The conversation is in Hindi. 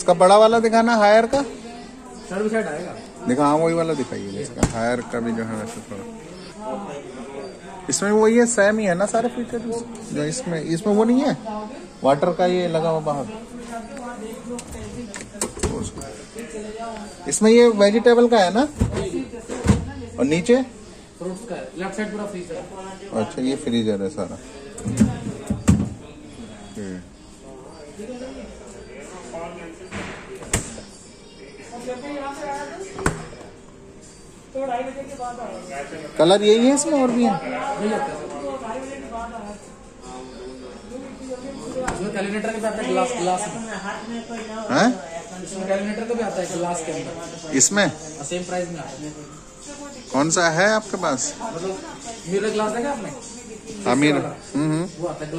इसका बड़ा वाला दिखाना हायर का सर्वसेट आएगा देखा। हाँ वही वाला दिखाइए इसका हायर का भी जो है वैसे थोड़ा इसमें वही है सेम ही है ना सारे फीचर जो इसमें इसमें वो नहीं है वाटर का ये लगा हुआ बाहर। इसमें ये वेजिटेबल का है ना और नीचे फ्रूट्स का लेफ्ट साइड पूरा फ्रीजर। अच्छा ये फ्रीजर है सारा। कलर यही है इसमें और भी है कैलकुलेटर के साथ ग्लास ग्लास है कैलकुलेटर तो भी आता है ग्लास के अंदर इसमें सेम प्राइस में कौन सा है आपके पास? मतलब मिरर ग्लास देखा आपने? हाँ मिरर वो आता है।